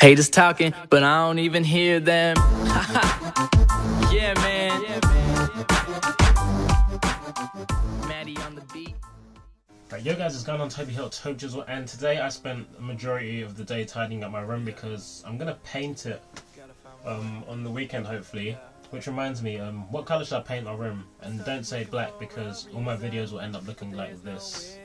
Haters talking, but I don't even hear them. Yeah, man. Maddie on the beat. Right, yo guys, it's going on Toby Hill, Toby Jizzle, and today I spent the majority of the day tidying up my room because I'm gonna paint it on the weekend hopefully. Which reminds me, what colour should I paint my room? And don't say black because all my videos will end up looking like this.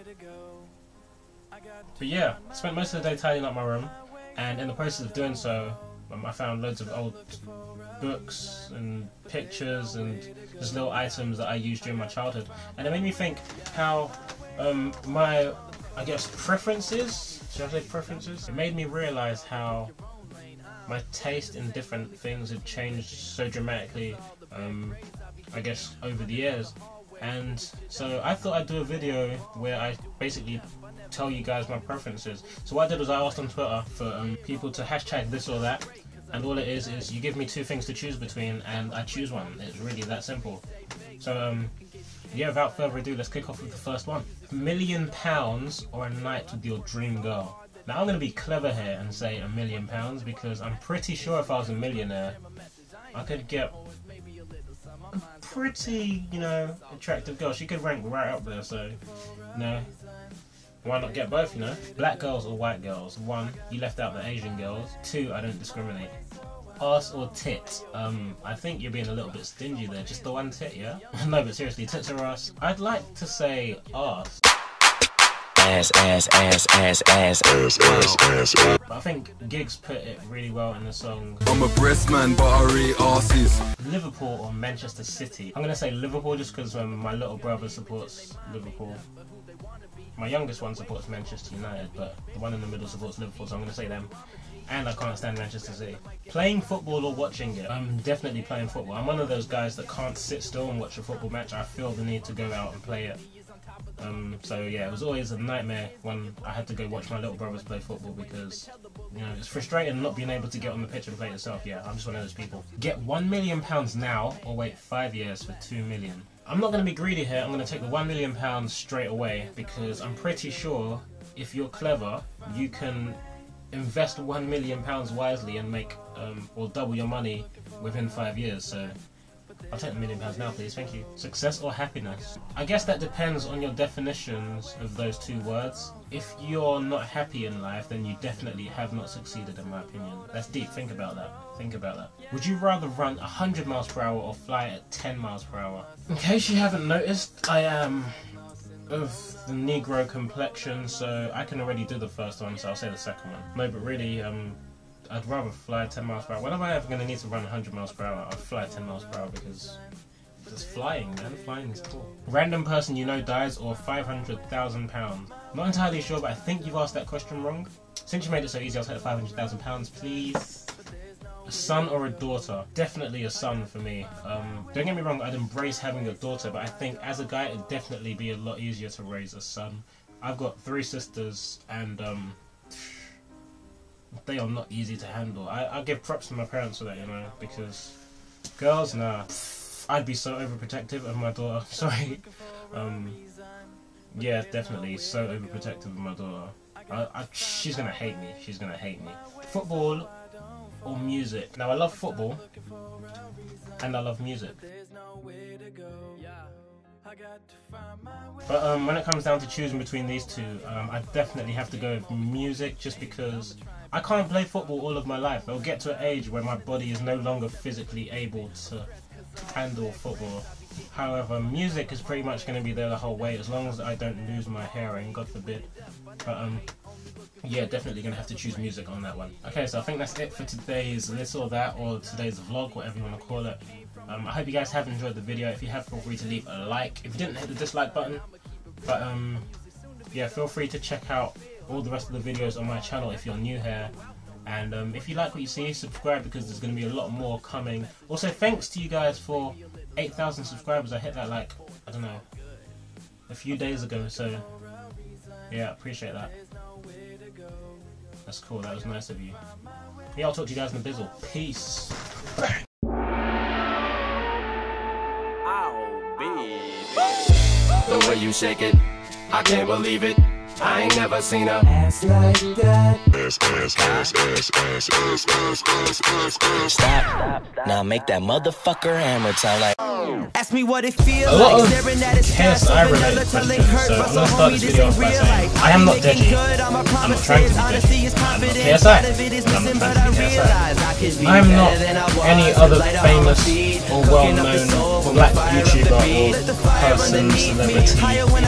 But yeah, I spent most of the day tidying up my room. And in the process of doing so, I found loads of old books and pictures and just little items that I used during my childhood. And it made me think how my, I guess, preferences, should I say preferences? It made me realise how my taste in different things had changed so dramatically, I guess, over the years. And so I thought I'd do a video where I basically tell you guys my preferences. So what I did was I asked on Twitter for people to hashtag this or that, and all it is you give me two things to choose between and I choose one. It's really that simple. So yeah, without further ado, let's kick off with the first one. £1 million or a night with your dream girl. Now I'm going to be clever here and say £1 million because I'm pretty sure if I was a millionaire I could get a pretty, you know, attractive girl. She could rank right up there, so you know, why not get both, you know? Black girls or white girls? 1. You left out the Asian girls. 2. I don't discriminate. Arse or tit? I think you're being a little bit stingy there. Just the one tit, yeah? No, but seriously, tits or arse? I'd like to say arse. Ass. But I think Giggs put it really well in the song. I'm a breast man, but I read arses. Liverpool or Manchester City? I'm gonna say Liverpool just because my little brother supports Liverpool. My youngest one supports Manchester United, but the one in the middle supports Liverpool, so I'm going to say them. And I can't stand Manchester City. Playing football or watching it? I'm definitely playing football. I'm one of those guys that can't sit still and watch a football match. I feel the need to go out and play it. So yeah, it was always a nightmare when I had to go watch my little brothers play football because, you know, it's frustrating not being able to get on the pitch and play yourself. Yeah, I'm just one of those people. Get £1 million now or wait 5 years for £2 million. I'm not going to be greedy here, I'm going to take the £1 million straight away because I'm pretty sure if you're clever, you can invest £1 million wisely and make, or double your money within 5 years, so I'll take the £1 million now please, thank you. Success or happiness? I guess that depends on your definitions of those two words. If you're not happy in life, then you definitely have not succeeded in my opinion. That's deep, think about that. Think about that. Would you rather run 100 miles per hour or fly at 10 miles per hour? In case you haven't noticed, I am of the Negro complexion, so I can already do the first one, so I'll say the second one. No, but really, I'd rather fly 10 miles per hour. When am I ever going to need to run 100 miles per hour? I'd fly 10 miles per hour because it's flying, man. Flying is cool. Random person you know dies or £500,000? Not entirely sure, but I think you've asked that question wrong. Since you made it so easy, I'll take the £500,000, please. A son or a daughter? Definitely a son for me. Don't get me wrong, I'd embrace having a daughter, but I think as a guy it'd definitely be a lot easier to raise a son. I've got 3 sisters and they are not easy to handle. I give props to my parents for that, you know, because girls, nah, I'd be so overprotective of my daughter. Sorry. Yeah, definitely so overprotective of my daughter. She's gonna hate me. She's gonna hate me. Football or music? Now I love football and I love music, but when it comes down to choosing between these two, I definitely have to go with music just because I can't play football all of my life. I'll get to an age where my body is no longer physically able to handle football. However, music is pretty much going to be there the whole way as long as I don't lose my hearing, God forbid. But yeah, definitely gonna have to choose music on that one. Okay, so I think that's it for today's this or that, or today's vlog, whatever you want to call it. I hope you guys have enjoyed the video. If you have, feel free to leave a like. If you didn't, hit the dislike button. But yeah, feel free to check out all the rest of the videos on my channel if you're new here. And if you like what you see, subscribe because there's going to be a lot more coming. Also, thanks to you guys for 8,000 subscribers. I hit that, like, I don't know, a few days ago, so yeah, appreciate that. That's cool, that was nice of you. Yeah, I'll talk to you guys in a bizzle. Peace. Oh, baby. The way you shake it, I can't believe it. I ain't never seen a ass like that. Stop. Now make that motherfucker hammer sound like. Ask me what it feels like staring at his chest. I relate to this, so I'm gonna start this video off by saying I am not judgy. I'm not trying to be judgy. I'm not KSI. I'm not any other famous or well-known black YouTuber or person, celebrity.